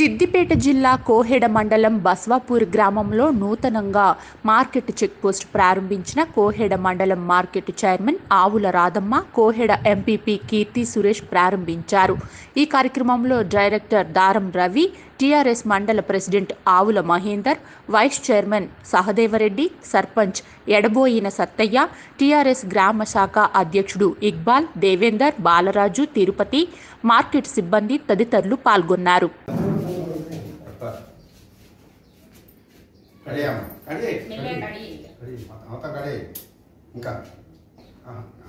సిద్ధిపేట జిల్లా కోహెడ మండలం బసవాపూర్ గ్రామంలో నూతనంగా మార్కెట్ చెక్ పోస్ట్ ప్రారంభించిన కోహెడ మండలం market chairman Avula Radhamma, Koheda MPP Keerthi Suresh ప్రారంభించారు। ఈ కార్యక్రమంలో డైరెక్టర్ దారమ్ రవి, టీఆర్ఎస్ మండల president Avula Mahender, vice chairman Sahadevareddy, sarpanch Edaboina Sattaiah, TRS గ్రామ శాఖ అధ్యక్షుడు ఇక్బాల్ దేవేందర్ బాలరాజు, తిరుపతి మార్కెట్ సిబ్బంది తదితరులు పాల్గొన్నారు। कड़े आम कड़े कड़े मत आवता कड़े इनका हाँ।